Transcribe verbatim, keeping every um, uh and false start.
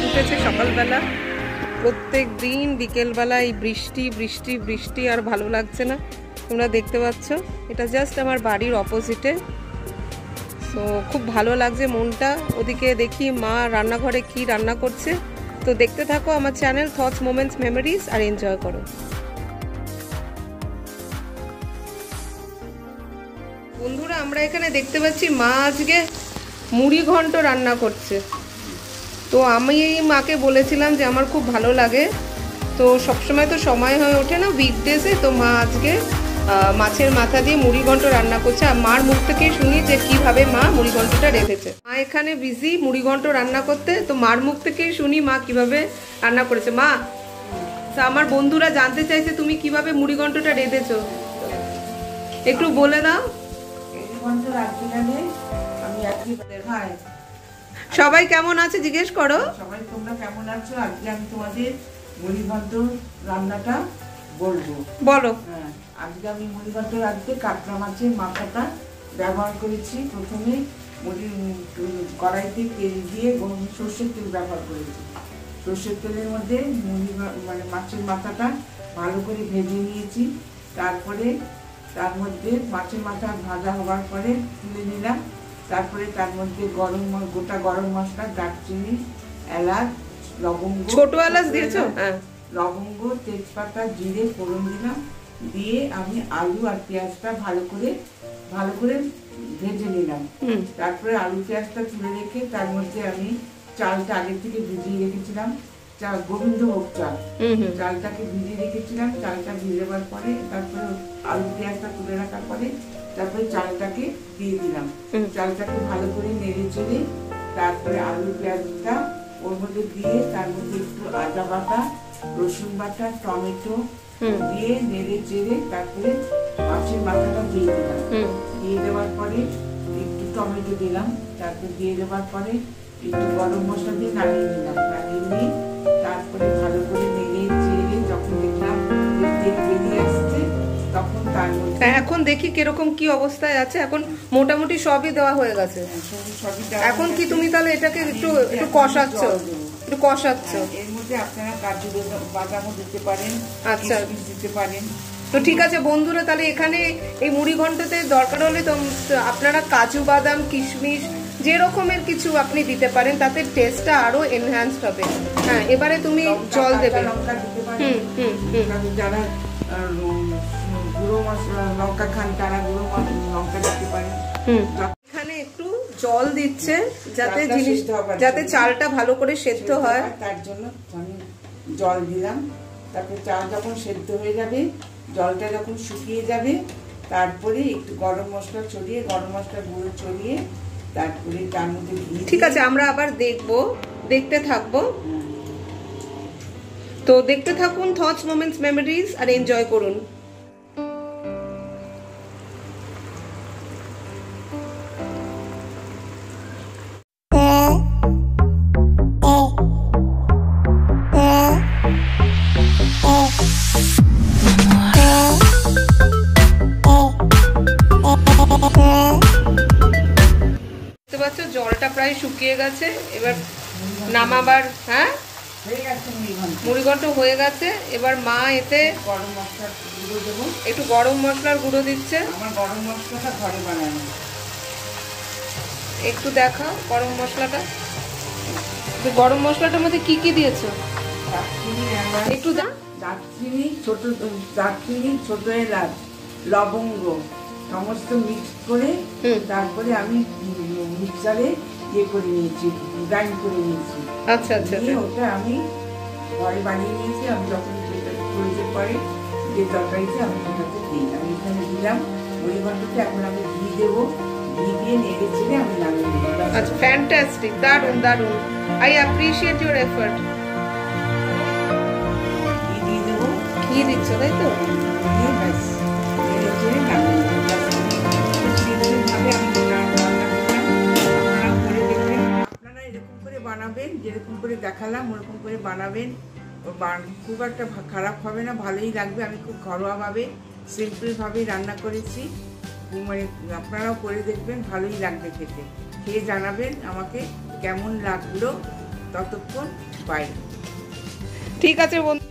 রোদ উঠেছে সকালবেলা। প্রত্যেক দিন বিকেলবেলা এই বৃষ্টি বৃষ্টি বৃষ্টি আর ভালো লাগছে না। তোমরা দেখতে পাচ্ছ এটা জাস্ট আমার বাড়ির অপোজিটে, তো খুব ভালো লাগছে মনটা। ওদিকে দেখি মা রান্নাঘরে কি রান্না করছে। তো দেখতে থাকো আমার চ্যানেল থটস মোমেন্টস মেমোরিজ আর এনজয় করো। বন্ধুরা আমরা এখানে দেখতে পাচ্ছি মা আজকে মুড়ি ঘন্ট রান্না করছে। তো আমি মাকে বলেছিলাম যে আমার খুব ভালো লাগে, তো সবসময় তো সময় হয়ে ওঠে না উইকডেজে। তো মা আজকে মাছের মাথা দিয়ে মুড়ি ঘন্ট রান্না করছে। আর মার মুখ থেকে শুনি যে কিভাবে মা মুড়ি ঘন্টটা রেখেছে। মা এখানে বিজি মুড়ি ঘন্ট রান্না করতে, তো মার মুখ থেকে শুনি মা কিভাবে রান্না করেছে। মা, তো আমার বন্ধুরা জানতে চাইছে তুমি কিভাবে মুড়ি ঘন্টটা রেঁধেছো, একটু বলে দাও। সবাই কেমন আছে জিজ্ঞেস করো। সবাই তোমরা কেমন আছো? আজকে আমি তোমাদের মুড়ি ঘন্ট রান্নাটা বলবো। বলো। হ্যাঁ, আজকে আমি মুড়ি ঘন্ট রাখতে কাতলা মাছের মাথাটা ব্যবহার করেছি। প্রথমে মুড়ি কড়াইতে তেল দিয়ে সর্ষের তেল ব্যবহার করেছি। সর্ষের তেলের মধ্যে মুড়ি মানে মাছের মাথাটা ভালো করে ভেজে নিয়েছি। তারপরে তার মধ্যে মাছের মাথা ভাজা হওয়ার পরে তুলে নিলাম। তারপরে তার মধ্যে গরম গোটা গরম মশলা, দারচিনি, এলাচ, লবঙ্গ, ছোট এলাচ দিয়েছো, লবঙ্গ, তেজপাতা, জিরে ফোড়ন দিলাম। দিয়ে আমি আলু আর পেঁয়াজটা ভালো করে ভালো করে ভেজে নিলাম। তারপরে আলু পেঁয়াজটা তুলে রেখে তার মধ্যে আমি চালটা আগে থেকে ভিজিয়ে রেখেছিলাম, চাল গোবিন্দভোগ চাল, চালটাকে ভিজিয়ে রেখেছিলাম। চালটা ভিজাবার পরে তারপরে আলু পেঁয়াজটা তুলে রাখার পরে তারপরে চালটাকে দিয়ে দিলাম। চালটাকে ভালো করে নেড়ে চেড়ে তারপরে আলু পেঁয়াজটা ওর মধ্যে দিয়ে তার মধ্যে একটু আদা বাটা, রসুন বাটা, টমেটো দিয়ে নেড়ে চেড়ে তারপরে মাছের মাথাটা দিয়ে দিলাম। দিয়ে দেওয়ার পরে একটু টমেটো দিলাম। তারপরে দিয়ে দেওয়ার পরে একটু গরম মশলা দিয়ে নাড়িয়ে নিলাম। নাড়িয়ে নিয়ে তারপরে ভালো করে নেড়ে চেড়ে যখন দেখলাম বেরিয়ে আসছে তখন তার মধ্যে এখন দেখি কিরকম কি অবস্থায় আছে। এখন মোটামুটি সবই দেওয়া হয়ে গেছে। এখন কি তুমি তাহলে এটাকে একটু একটু কষাচ্ছ একটু কষাচ্ছ এর মধ্যে আপনারা কাজু বাদামও দিতে পারেন। আচ্ছা, দিতে পারেন। তো ঠিক আছে বন্ধুরা, তাহলে এখানে এই মুড়ি ঘন্টতে দরকার হলে তো আপনারা কাজু বাদাম, কিশমিশ যে রকমের কিছু আপনি দিতে পারেন, তাতে টেস্টটা আরো এনহ্যান্সড হবে। হ্যাঁ, এবারে তুমি জল দেবে। হুম হুম হুম যারা গুঁড়ো মশলা লঙ্কা খান তারা গুঁড়ো লঙ্কা দিতে পারেন। হুম, এখানে একটু জল দিচ্ছে যাতে জিনিস যাতে চালটা ভালো করে সেদ্ধ হয়, তার জন্য আমি জল দিলাম। তারপরে চাল যখন সেদ্ধ হয়ে যাবে, জলটা যখন শুকিয়ে যাবে, তারপরে একটু গরম মশলা ছড়িয়ে গরম মশলা গুঁড়ো ছড়িয়ে তারপরে তার মধ্যে ঠিক আছে আমরা আবার দেখবো, দেখতে থাকবো। তো দেখতে থাকুন থটস মোমেন্টস মেমোরিজ আর এনজয় করুন। জলটা প্রায় শুকিয়ে গেছে, এবার নামাবার। হ্যাঁ, মুড়ি ঘন্ট হয়ে গেছে। এবার মা এতে গরম মশলার গুঁড়ো দেবো, একটু গরম মশলার গুঁড়ো দিচ্ছে। আমার গরম মশলাটা ঘরে বানানো, একটু দেখাও গরম মশলাটা। গরম মশলাটার মধ্যে কি কি দিয়েছো? দারচিনি, একটু দারচিনি, ছোট দারচিনি, ছোট এলাচ, লবঙ্গ সমস্ত মিক্স করে তারপরে আমি মিক্সারে ইয়ে করে নিয়েছি, গ্রাইন্ড করে নিয়েছি। আচ্ছা আচ্ছা, ওটা আমি ঘরে বানিয়ে নিয়েছি। আমি যখন প্রয়োজন পড়ে যে তরকারিতে আমি ওটাতে দিই, আমি এখানে দিলাম মুড়ি ঘন্টতে। এখন আমি ঘি দেবো, ঘি দিয়ে নেড়ে চেড়ে আমি নামিয়ে নিলাম। আচ্ছা, ফ্যান্টাস্টিক, দারুণ দারুণ, আই অ্যাপ্রিশিয়েট ইউর এফর্ট। ঘি দিয়ে দেবো, ঘি দিচ্ছ তাই তো? দিয়ে ব্যাস নেড়ে চেড়ে নামিয়ে নিলাম। আপনারা এরকম করে বানাবেন, যেরকম করে দেখালাম ওরকম করে বানাবেন। খুব একটা খারাপ হবে না, ভালোই লাগবে। আমি খুব ঘরোয়াভাবে সিম্পলভাবেই রান্না করেছি, মানে আপনারাও করে দেখবেন, ভালোই লাগবে খেতে। খেয়ে জানাবেন আমাকে কেমন লাগলো। ততক্ষণ বাই। ঠিক আছে বন্ধু।